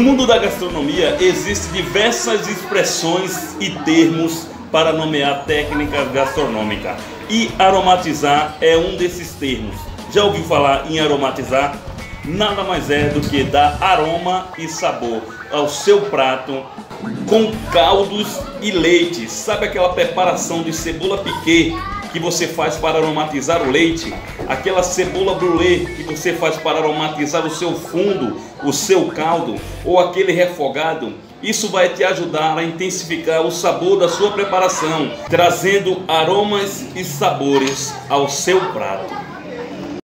No mundo da gastronomia existem diversas expressões e termos para nomear técnicas gastronômicas, e aromatizar é um desses termos. Já ouviu falar em aromatizar? Nada mais é do que dar aroma e sabor ao seu prato com caldos e leite. Sabe aquela preparação de cebola piquê que você faz para aromatizar o leite? Aquela cebola brûlée que você faz para aromatizar o seu fundo, o seu caldo, ou aquele refogado? Isso vai te ajudar a intensificar o sabor da sua preparação, trazendo aromas e sabores ao seu prato.